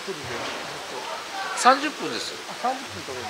距離で30分です。あ、30分取れる。